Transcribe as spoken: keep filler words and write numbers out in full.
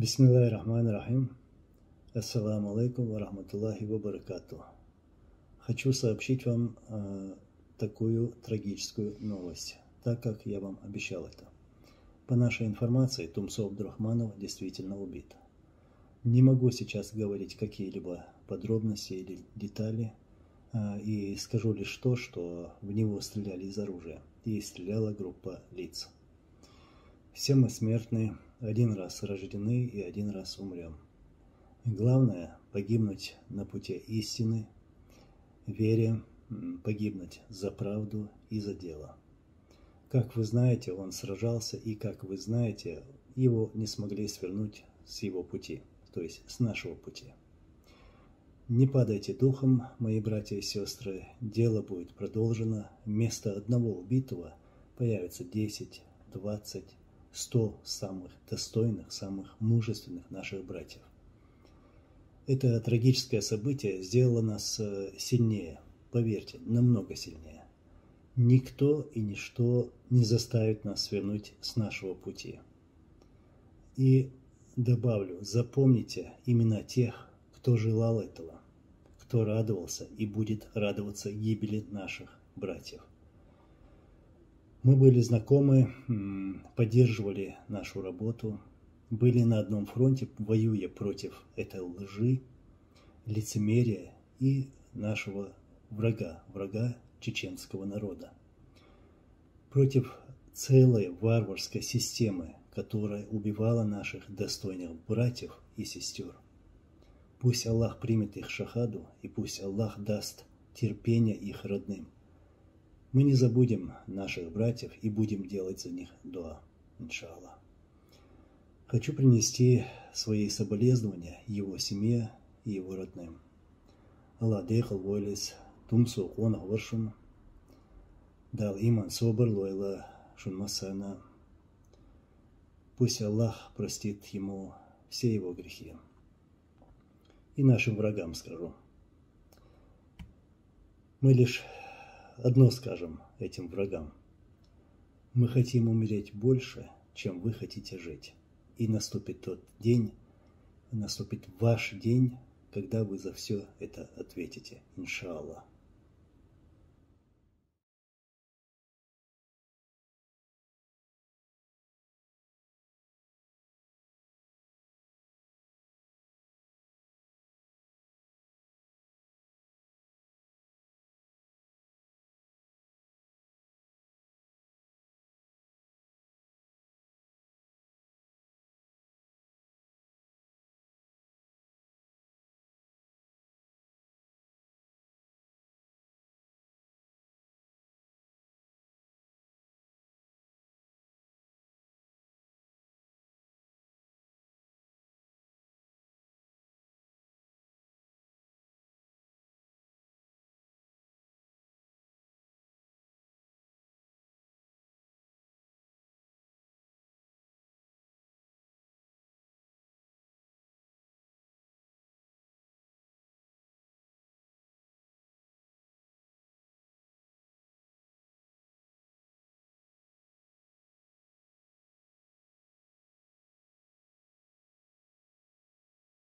Бисмиллахи рахмани рахим. Ассаламу алейкум ва рахматуллахи ва баракату. Хочу сообщить вам э, такую трагическую новость, так как я вам обещал это. По нашей информации, Тумсо Абдурахманов действительно убит. Не могу сейчас говорить какие-либо подробности или детали, э, и скажу лишь то, что в него стреляли из оружия, и стреляла группа лиц. Все мы смертны, один раз рождены и один раз умрем. Главное – погибнуть на пути истины, вере, погибнуть за правду и за дело. Как вы знаете, он сражался, и, как вы знаете, его не смогли свернуть с его пути, то есть с нашего пути. Не падайте духом, мои братья и сестры, дело будет продолжено. Вместо одного убитого появится десять, двадцать, сто самых достойных, самых мужественных наших братьев. Это трагическое событие сделало нас сильнее, поверьте, намного сильнее. Никто и ничто не заставит нас свернуть с нашего пути. И добавлю, запомните имена тех, кто желал этого, кто радовался и будет радоваться гибели наших братьев. Мы были знакомы, поддерживали нашу работу, были на одном фронте, воюя против этой лжи, лицемерия и нашего врага, врага чеченского народа. Против целой варварской системы, которая убивала наших достойных братьев и сестер. Пусть Аллах примет их шахаду, и пусть Аллах даст терпение их родным. Мы не забудем наших братьев и будем делать за них дуа, иншаллах. Хочу принести свои соболезнования его семье и его родным. Аллах дехал войлес тумсу конах варшун, дал иман собр лойла шунмасана. Пусть Аллах простит ему все его грехи. И нашим врагам скажу. Мы лишь одно скажем этим врагам. Мы хотим умереть больше, чем вы хотите жить. И наступит тот день, наступит ваш день, когда вы за все это ответите, иншаллах.